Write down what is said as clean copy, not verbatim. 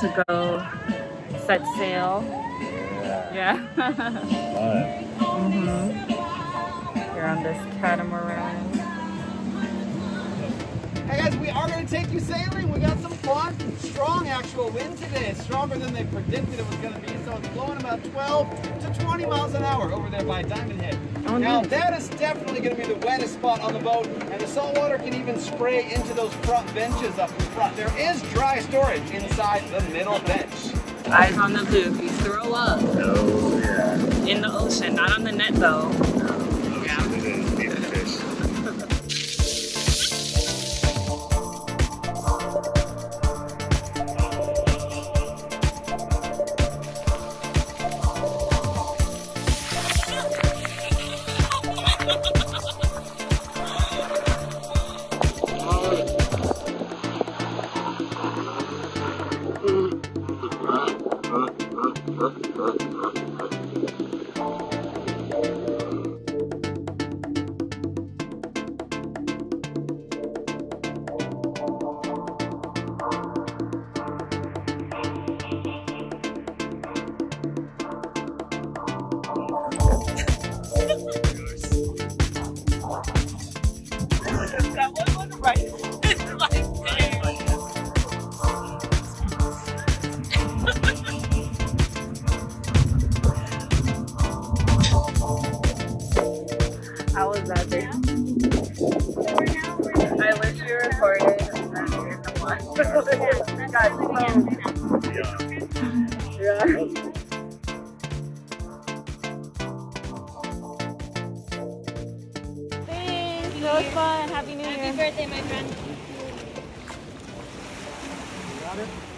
to go set sail. Yeah. Yeah. You're on this catamaran. Hey guys, we are going to take you sailing. We got some fun, strong actual wind today, stronger than they predicted it was going to be. So it's blowing about 12 to 20 miles an hour over there by Diamond Head. Oh, now nice. That is definitely going to be the wettest spot on the boat, and the salt water can even spray into those front benches up front. There is dry storage inside the middle bench. Eyes on the loop. You throw up. Oh yeah. In the ocean, not on the net though. Happy birthday, my friend. You got it?